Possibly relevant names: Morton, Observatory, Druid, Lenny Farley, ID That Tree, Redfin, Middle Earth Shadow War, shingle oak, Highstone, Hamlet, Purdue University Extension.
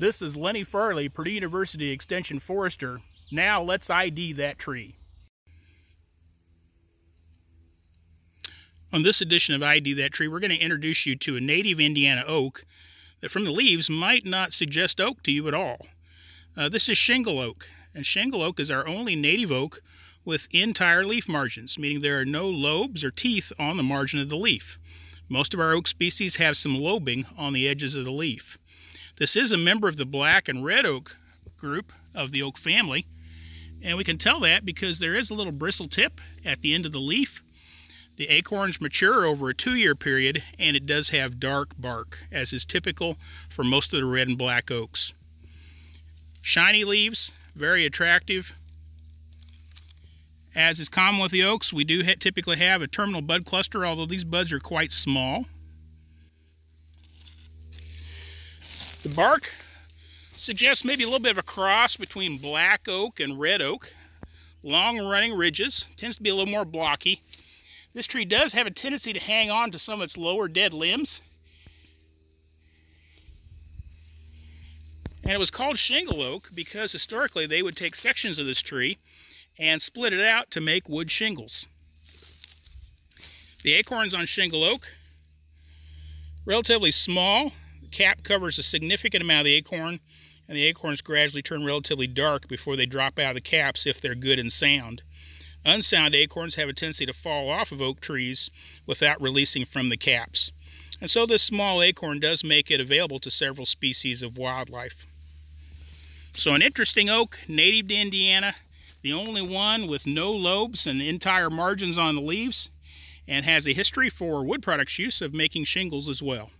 This is Lenny Farley, Purdue University Extension Forester. Now let's ID that tree. On this edition of ID That Tree, we're going to introduce you to a native Indiana oak that from the leaves might not suggest oak to you at all. This is shingle oak, and shingle oak is our only native oak with entire leaf margins, meaning there are no lobes or teeth on the margin of the leaf. Most of our oak species have some lobing on the edges of the leaf. This is a member of the black and red oak group of the oak family, and we can tell that because there is a little bristle tip at the end of the leaf. The acorns mature over a 2-year period, and it does have dark bark, as is typical for most of the red and black oaks. Shiny leaves, very attractive. As is common with the oaks, we do typically have a terminal bud cluster, although these buds are quite small. The bark suggests maybe a little bit of a cross between black oak and red oak. Long running ridges, tends to be a little more blocky. This tree does have a tendency to hang on to some of its lower dead limbs. And it was called shingle oak because historically they would take sections of this tree and split it out to make wood shingles. The acorns on shingle oak, relatively small. The cap covers a significant amount of the acorn, and the acorns gradually turn relatively dark before they drop out of the caps if they're good and sound. Unsound acorns have a tendency to fall off of oak trees without releasing from the caps. And so this small acorn does make it available to several species of wildlife. So an interesting oak, native to Indiana, the only one with no lobes and entire margins on the leaves, and has a history for wood products use of making shingles as well.